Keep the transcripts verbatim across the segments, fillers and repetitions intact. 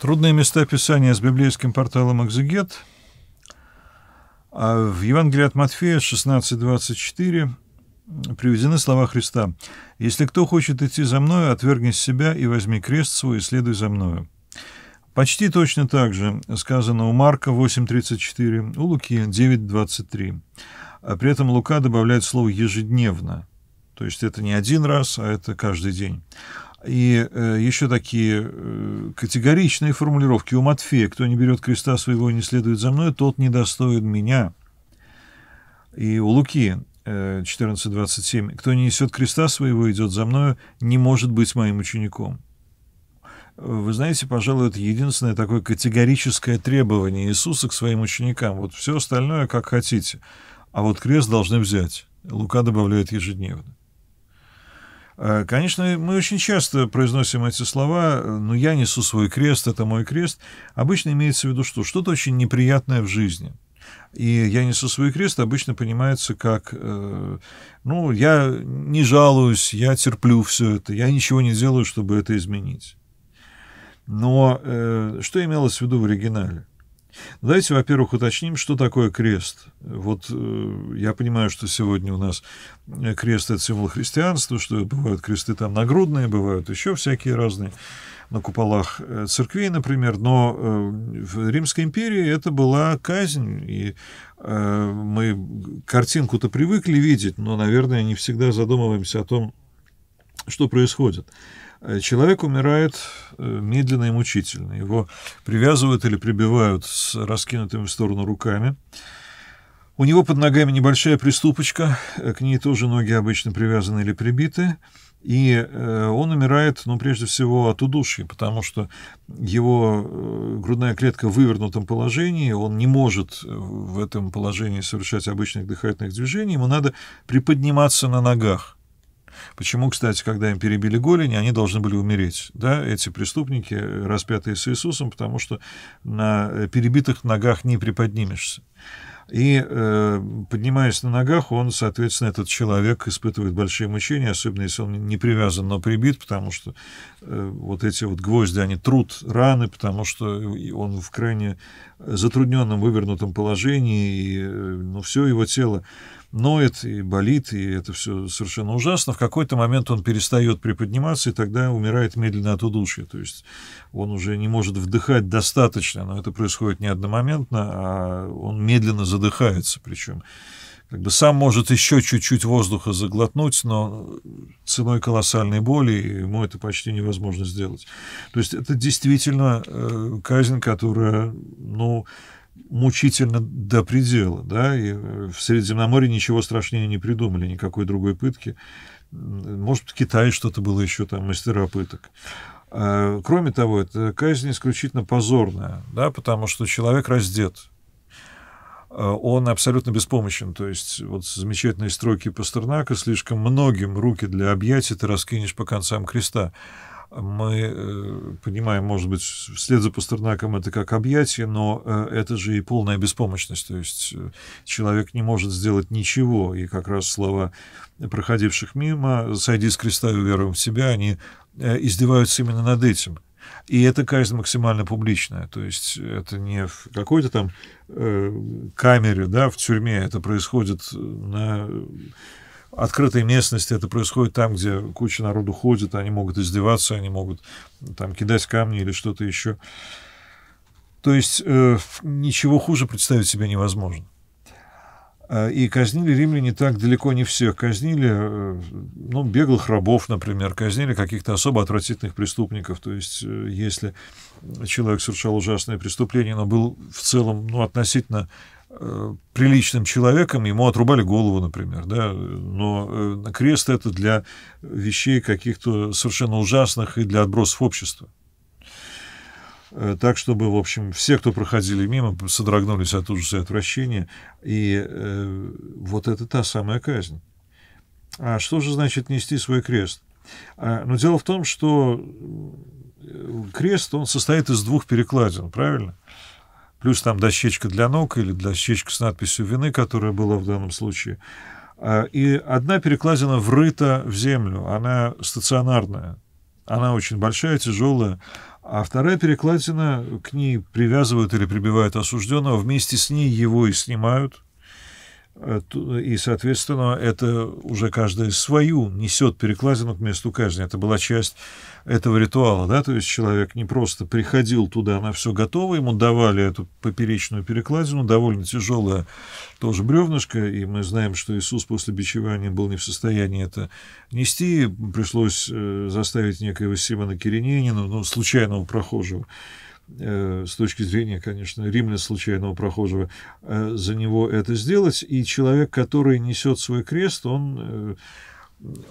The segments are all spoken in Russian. Трудные места Писания с библейским порталом «Экзегет». А в Евангелии от Матфея шестнадцать двадцать четыре приведены слова Христа. «Если кто хочет идти за Мною, отвергнись себя и возьми крест свой и следуй за Мною». Почти точно так же сказано у Марка восемь тридцать четыре, у Луки девять двадцать три. А при этом Лука добавляет слово «ежедневно». То есть это не один раз, а это каждый день. И э, еще такие э, категоричные формулировки у Матфея. «Кто не берет креста своего и не следует за мной, тот не достоин меня». И у Луки э, четырнадцать двадцать семь. «Кто не несет креста своего и идет за мною, не может быть моим учеником». Вы знаете, пожалуй, это единственное такое категорическое требование Иисуса к своим ученикам. Вот все остальное, как хотите. А вот крест должны взять. Лука добавляет ежедневно. Конечно, мы очень часто произносим эти слова, но я несу свой крест, это мой крест. Обычно имеется в виду, что что-то очень неприятное в жизни. И я несу свой крест обычно понимается как, ну, я не жалуюсь, я терплю все это, я ничего не делаю, чтобы это изменить. Но э, что имелось в виду в оригинале? Давайте, во-первых, уточним, что такое крест. Вот э, я понимаю, что сегодня у нас крест – это символ христианства, что бывают кресты там нагрудные, бывают еще всякие разные, на куполах церквей, например. Но э, в Римской империи это была казнь, и э, мы картинку-то привыкли видеть, но, наверное, не всегда задумываемся о том, что происходит. Человек умирает медленно и мучительно. Его привязывают или прибивают с раскинутыми в сторону руками. У него под ногами небольшая приступочка, к ней тоже ноги обычно привязаны или прибиты. И он умирает, ну, прежде всего, от удушья, потому что его грудная клетка в вывернутом положении, он не может в этом положении совершать обычных дыхательных движений, ему надо приподниматься на ногах. Почему, кстати, когда им перебили голени, они должны были умереть, да, эти преступники, распятые с Иисусом, потому что на перебитых ногах не приподнимешься. И, э, поднимаясь на ногах, он, соответственно, этот человек испытывает большие мучения, особенно если он не привязан, но прибит, потому что э, вот эти вот гвозди, они трут раны, потому что он в крайне затрудненном, вывернутом положении, и, ну, все его тело ноет и болит, и это все совершенно ужасно. В какой-то момент он перестает приподниматься, и тогда умирает медленно от удушья, то есть он уже не может вдыхать достаточно, но это происходит не одномоментно, а он медленно задыхается. задыхается, причем как бы сам может еще чуть-чуть воздуха заглотнуть, но ценой колоссальной боли ему это почти невозможно сделать. То есть это действительно э, казнь, которая, ну, мучительно до предела, да, и в Средиземноморье ничего страшнее не придумали, никакой другой пытки. Может, в Китае что-то было еще, там, мастера пыток. Э, кроме того, это казнь исключительно позорная, да, потому что человек раздет. Он абсолютно беспомощен, то есть вот замечательные строки Пастернака: «Слишком многим руки для объятий ты раскинешь по концам креста». Мы понимаем, может быть, вслед за Пастернаком это как объятие, но это же и полная беспомощность, то есть человек не может сделать ничего, и как раз слова проходивших мимо «Сойди с креста и уверуй в себя», они издеваются именно над этим. И эта казнь максимально публичная, то есть это не в какой-то там э, камере, да, в тюрьме, это происходит на открытой местности, это происходит там, где куча народу ходит, они могут издеваться, они могут там кидать камни или что-то еще. То есть э, ничего хуже представить себе невозможно. И казнили римляне так далеко не всех. Казнили, ну, беглых рабов, например, казнили каких-то особо отвратительных преступников. То есть если человек совершал ужасное преступление, но был в целом, ну, относительно э, приличным человеком, ему отрубали голову, например. Да? Но э, крест — это для вещей каких-то совершенно ужасных и для отбросов общества. Так, чтобы, в общем, все, кто проходили мимо, содрогнулись от ужаса и отвращения. И э, вот это та самая казнь. А что же значит нести свой крест? А, ну, дело в том, что крест, он состоит из двух перекладин, правильно? Плюс там дощечка для ног или дощечка с надписью «Вины», которая была в данном случае. А, и одна перекладина врыта в землю, она стационарная. Она очень большая, тяжелая, А вторая перекладина, к ней привязывают или прибивают осужденного, вместе с ней его и снимают. И, соответственно, это уже каждая свою несет перекладину к месту казни. Это была часть этого ритуала, да, то есть человек не просто приходил туда на все готово, ему давали эту поперечную перекладину, довольно тяжелая тоже бревнышко, и мы знаем, что Иисус после бичевания был не в состоянии это нести, пришлось заставить некоего Симона Киринеянина, ну, случайного прохожего, с точки зрения, конечно, римлян случайного прохожего, за него это сделать, и человек, который несет свой крест, он,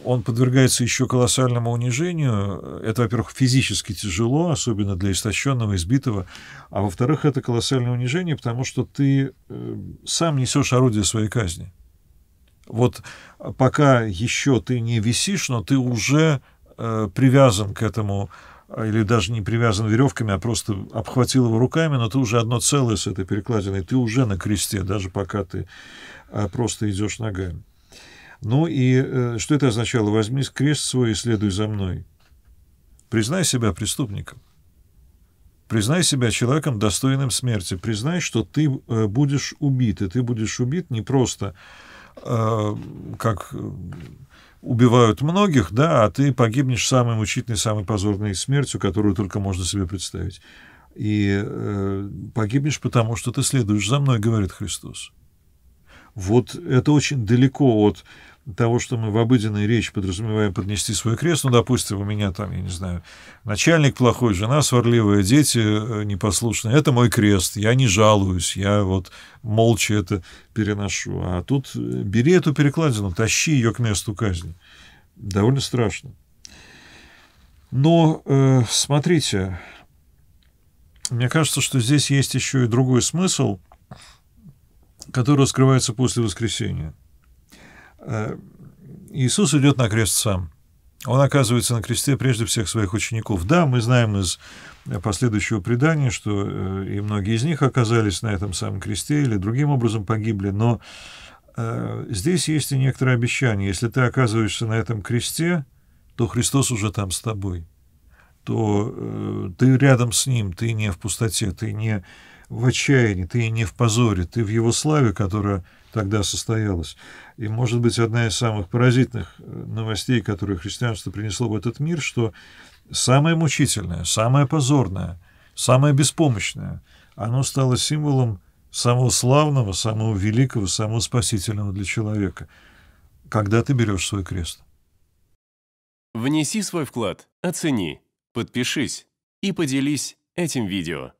он подвергается еще колоссальному унижению. Это, во-первых, физически тяжело, особенно для истощенного, избитого, а во-вторых, это колоссальное унижение, потому что ты сам несешь орудие своей казни. Вот пока еще ты не висишь, но ты уже привязан к этому, или даже не привязан веревками, а просто обхватил его руками, но ты уже одно целое с этой перекладиной, ты уже на кресте, даже пока ты просто идешь ногами. Ну и что это означало? Возьми крест свой и следуй за мной. Признай себя преступником. Признай себя человеком, достойным смерти. Признай, что ты будешь убит, и ты будешь убит не просто как... убивают многих, да, а ты погибнешь самой мучительной, самой позорной смертью, которую только можно себе представить. И э, погибнешь потому, что ты следуешь за мной, говорит Христос. Вот это очень далеко от того, что мы в обыденной речи подразумеваем поднести свой крест. Ну, допустим, у меня там, я не знаю, начальник плохой, жена сварливая, дети непослушные. Это мой крест, я не жалуюсь, я вот молча это переношу. А тут бери эту перекладину, тащи ее к месту казни. Довольно страшно. Но, э, смотрите, мне кажется, что здесь есть еще и другой смысл, который раскрывается после воскресения. Иисус идет на крест сам. Он оказывается на кресте прежде всех своих учеников. Да, мы знаем из последующего предания, что и многие из них оказались на этом самом кресте или другим образом погибли, но здесь есть и некоторые обещания. Если ты оказываешься на этом кресте, то Христос уже там с тобой, то ты рядом с Ним, ты не в пустоте, ты не в отчаянии, ты не в позоре, ты в Его славе, которая тогда состоялась. И, может быть, одна из самых поразительных новостей, которые христианство принесло в этот мир, что самое мучительное, самое позорное, самое беспомощное, оно стало символом самого славного, самого великого, самого спасительного для человека, когда ты берешь свой крест. Внеси свой вклад, оцени, подпишись и поделись этим видео.